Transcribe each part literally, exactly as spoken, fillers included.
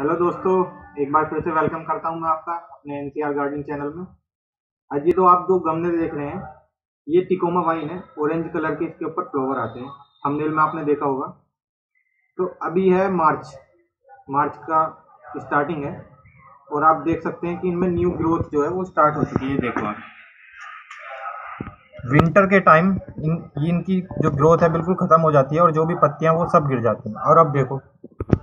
Hello दोस्तों, एक बार फिर से वेलकम करता हूं मैं आपका अपने एनसीआर गार्डनिंग चैनल में। आज ये तो आप जो गमले देख रहे हैं ये टिकोमा वाइन है, ऑरेंज कलर के इसके ऊपर फ्लोवर आते हैं, थंबनेल में आपने देखा होगा। तो अभी है मार्च मार्च का स्टार्टिंग है और आप देख सकते हैं कि इनमें न्यू ग्रोथ जो है वो स्टार्ट हो चुकी है। देखो आप, विंटर के टाइम इन इनकी जो ग्रोथ है बिल्कुल ख़त्म हो जाती है और जो भी पत्तियाँ वो सब गिर जाती हैं। और अब देखो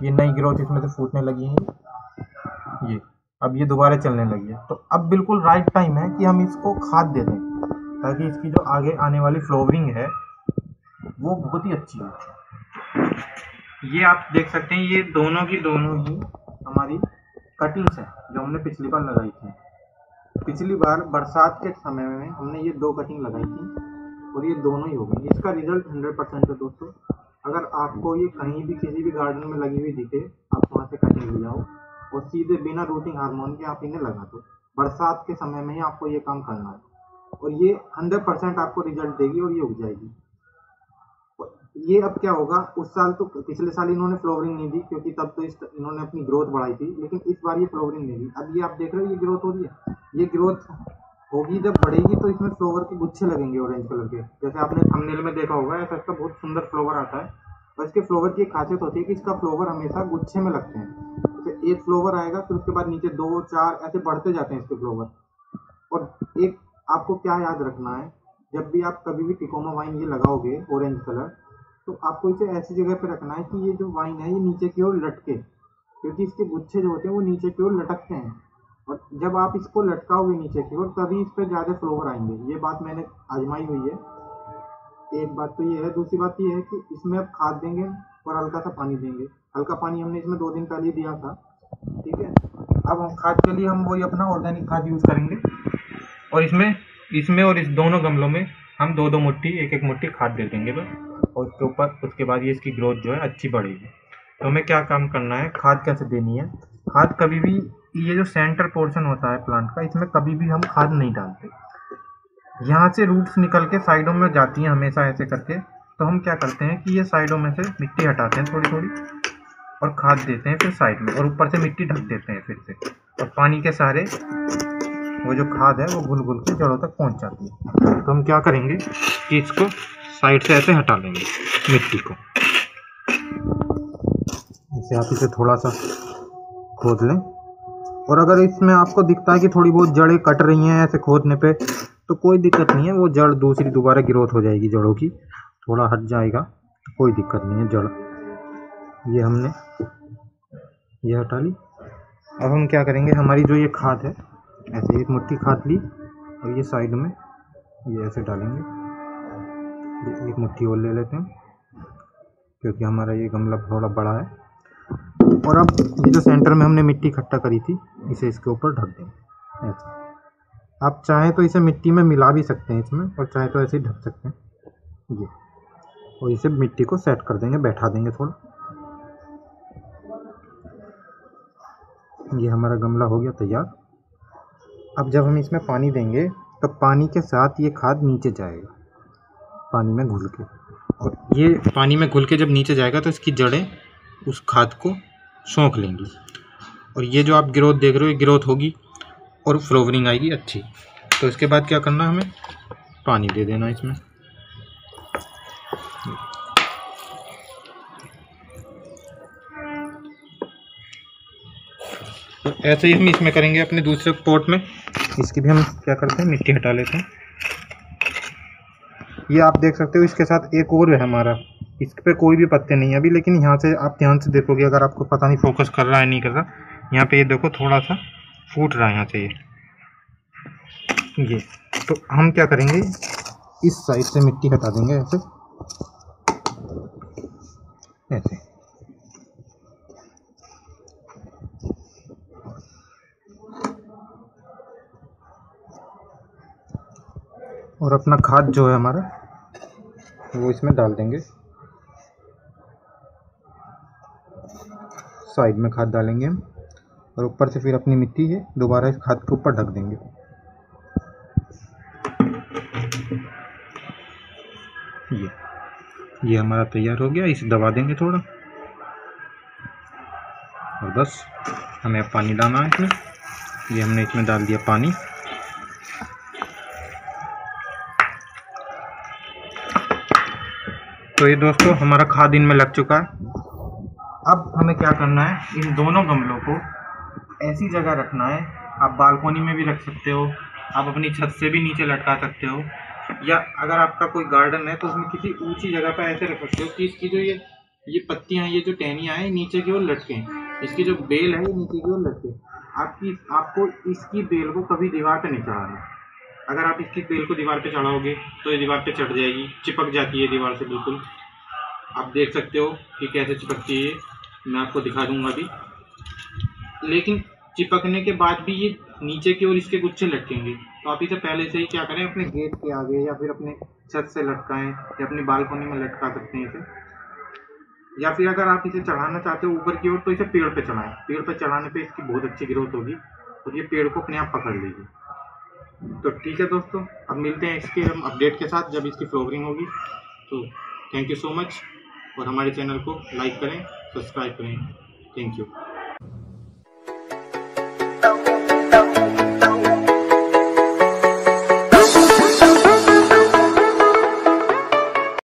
ये नई ग्रोथ इसमें से फूटने लगी है, ये अब ये दोबारा चलने लगी है। तो अब बिल्कुल राइट टाइम है कि हम इसको खाद दे दें ताकि इसकी जो आगे आने वाली फ्लोवरिंग है वो बहुत ही अच्छी हो। ये आप देख सकते हैं, ये दोनों की दोनों ही हमारी कटिंग्स हैं जो हमने पिछली बार लगाई थी। पिछली बार बरसात के समय में हमने ये दो कटिंग लगाई थी और ये दोनों ही हो गई। इसका रिजल्ट हंड्रेड परसेंट है दोस्तों। अगर आपको ये कहीं भी किसी भी गार्डन में लगी हुई दिखे, आप वहाँ से कटिंग ले जाओ और सीधे बिना रूटिंग हार्मोन के आप इन्हें लगा दो। बरसात के समय में ही आपको ये काम करना है और ये हंड्रेड परसेंट आपको रिजल्ट देगी और ये उग जाएगी। ये अब क्या होगा, उस साल तो पिछले साल इन्होंने फ्लोवरिंग नहीं दी क्योंकि तब तो इस इन्होंने अपनी ग्रोथ बढ़ाई थी, लेकिन इस बार ये फ्लोवरिंग नहीं दी। अब ये आप देख रहे हो ये ग्रोथ हो रही है। ये ग्रोथ होगी, जब बढ़ेगी तो इसमें फ्लोवर के गुच्छे लगेंगे ऑरेंज कलर के, जैसे आपने थंबनेल में देखा होगा। ऐसा इसका बहुत सुंदर फ्लोवर आता है और इसके फ्लोवर की एक खासियत होती है कि इसका फ्लोवर हमेशा गुच्छे में लगते हैं। जैसे एक फ्लोवर आएगा फिर उसके बाद नीचे दो चार ऐसे बढ़ते जाते हैं इसके फ्लोवर। और एक आपको क्या याद रखना है, जब भी आप कभी भी टिकोमा वाइन ये लगाओगे ऑरेंज कलर, तो आपको इसे ऐसी जगह पर रखना है कि ये जो वाइन है ये नीचे की ओर लटके, क्योंकि इसके गुच्छे जो होते हैं वो नीचे की ओर लटकते हैं। और जब आप इसको लटकाओगे नीचे की ओर तभी इस पर ज़्यादा फ्लोवर आएंगे। ये बात मैंने आजमाई हुई है। एक बात तो ये है, दूसरी बात ये है कि इसमें आप खाद देंगे और हल्का सा पानी देंगे। हल्का पानी हमने इसमें दो दिन पहले दिया था, ठीक है। अब हम खाद के लिए हम वही अपना ऑर्गेनिक खाद यूज़ करेंगे और इसमें इसमें और इस दोनों गमलों में हम दो दो मुट्ठी एक एक मुट्ठी खाद दे देंगे बस। और उसके ऊपर उसके बाद ये इसकी ग्रोथ जो है अच्छी बढ़ेगी। तो हमें क्या काम करना है, खाद कैसे देनी है। खाद कभी भी, ये जो सेंटर पोर्शन होता है प्लांट का, इसमें कभी भी हम खाद नहीं डालते। यहाँ से रूट्स निकल के साइडों में जाती हैं हमेशा ऐसे करके। तो हम क्या करते हैं कि ये साइडों में से मिट्टी हटाते हैं थोड़ी थोड़ी और खाद देते हैं फिर साइड में, और ऊपर से मिट्टी ढक देते हैं फिर से, और पानी के सहारे वो जो खाद है वो घुल घुल के जड़ों तक पहुँच जाती है। तो हम क्या करेंगे कि इसको साइड से ऐसे हटा लेंगे मिट्टी को, ऐसे आप इसे थोड़ा सा खोद लें। और अगर इसमें आपको दिखता है कि थोड़ी बहुत जड़ें कट रही हैं ऐसे खोदने पे, तो कोई दिक्कत नहीं है, वो जड़ दूसरी दोबारा ग्रोथ हो जाएगी। जड़ों की थोड़ा हट जाएगा तो कोई दिक्कत नहीं है। जड़ ये हमने ये हटा ली। अब हम क्या करेंगे, हमारी जो ये खाद है ऐसे एक मुट्ठी खाद ली और ये साइड में ये ऐसे डालेंगे। एक मुट्ठी और ले लेते हैं क्योंकि हमारा ये गमला थोड़ा बड़ा है। और अब ये जो सेंटर में हमने मिट्टी इकट्ठा करी थी इसे इसके ऊपर ढक देंगे ऐसे। आप चाहें तो इसे मिट्टी में मिला भी सकते हैं इसमें, और चाहे तो ऐसे ही ढक सकते हैं ये। और इसे मिट्टी को सेट कर देंगे, बैठा देंगे थोड़ा। ये हमारा गमला हो गया तैयार। अब जब हम इसमें पानी देंगे तो पानी के साथ ये खाद नीचे जाएगा पानी में घुल के, और ये पानी में घुल के जब नीचे जाएगा तो इसकी जड़ें उस खाद को सोख लेंगी और ये जो आप ग्रोथ देख रहे हो ये ग्रोथ होगी और फ्लोवरिंग आएगी अच्छी। तो इसके बाद क्या करना, हमें पानी दे देना इसमें। तो ऐसे ही हम इसमें करेंगे अपने दूसरे पॉट में। इसकी भी हम क्या करते हैं, मिट्टी हटा लेते हैं। ये आप देख सकते हो इसके साथ एक और है हमारा, इस पर कोई भी पत्ते नहीं है अभी, लेकिन यहाँ से आप ध्यान से देखोगे, अगर आपको पता नहीं फोकस कर रहा है नहीं कर रहा, यहाँ पे ये यह देखो थोड़ा सा फूट रहा है यहाँ से ये ये तो हम क्या करेंगे, इस साइड से मिट्टी हटा देंगे ऐसे ऐसे। और अपना खाद जो है हमारा वो इसमें डाल देंगे, साइड में खाद डालेंगे हम। और ऊपर से फिर अपनी मिट्टी है दोबारा इस खाद के ऊपर ढक देंगे। ये ये हमारा तैयार हो गया। इसे दबा देंगे थोड़ा और बस हमें पानी डालना है इसमें। ये हमने इसमें डाल दिया पानी। तो ये दोस्तों हमारा खाद इनमें लग चुका है। अब हमें क्या करना है, इन दोनों गमलों को ऐसी जगह रखना है, आप बालकोनी में भी रख सकते हो, आप अपनी छत से भी नीचे लटका सकते हो, या अगर आपका कोई गार्डन है तो उसमें किसी ऊंची जगह पर ऐसे रख सकते हो कि इसकी जो ये ये पत्तियाँ हैं, ये जो टहनियाँ हैं, नीचे की ओर लटकें, इसकी जो बेल है ये नीचे की ओर लटके। आपकी आपको इसकी बेल को कभी दीवार पर नहीं चढ़ाना। अगर आप इसकी बेल को दीवार पर चढ़ाओगे तो ये दीवार पर चढ़ जाएगी, चिपक जाती है दीवार से। बिल्कुल आप देख सकते हो कि कैसे चिपकती है, मैं आपको दिखा दूंगा अभी। लेकिन चिपकने के बाद भी ये नीचे की ओर इसके गुच्छे लटकेंगे, तो आप इसे पहले से ही क्या करें, अपने गेट के आगे या फिर अपने छत से लटकाएं या अपनी बालकोनी में लटका सकते हैं इसे। या फिर अगर आप इसे चढ़ाना चाहते हो ऊपर की ओर तो इसे पेड़ पे चढ़ाएं। पेड़ पे चढ़ाने पे इसकी बहुत अच्छी ग्रोथ होगी और ये पेड़ को अपने आप पकड़ लेगी। तो ठीक है दोस्तों, अब मिलते हैं इसके हम अपडेट के साथ जब इसकी फ्लावरिंग होगी। तो थैंक यू सो मच, और हमारे चैनल को लाइक करें, सब्सक्राइब करें। Thank you.